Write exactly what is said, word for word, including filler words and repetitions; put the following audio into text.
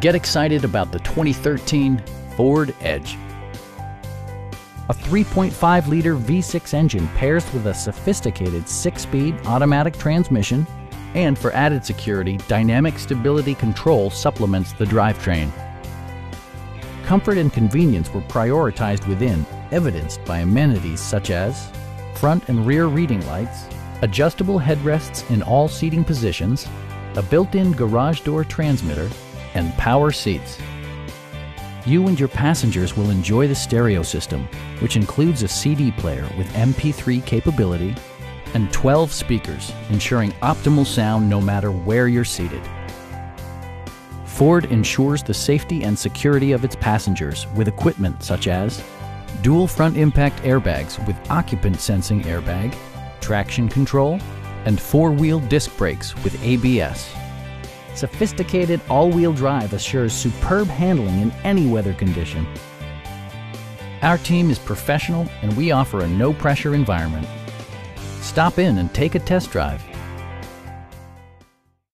Get excited about the twenty thirteen Ford Edge. A three point five liter V six engine pairs with a sophisticated six-speed automatic transmission, and for added security, dynamic stability control supplements the drivetrain. Comfort and convenience were prioritized within, evidenced by amenities such as front and rear reading lights, adjustable headrests in all seating positions, a built-in garage door transmitter, and power seats. You and your passengers will enjoy the stereo system, which includes a C D player with M P three capability and twelve speakers, ensuring optimal sound no matter where you're seated. Ford ensures the safety and security of its passengers with equipment such as dual front impact airbags with occupant sensing airbag, traction control, and four-wheel disc brakes with A B S. Sophisticated all-wheel drive assures superb handling in any weather condition. Our team is professional and we offer a no-pressure environment. Stop in and take a test drive.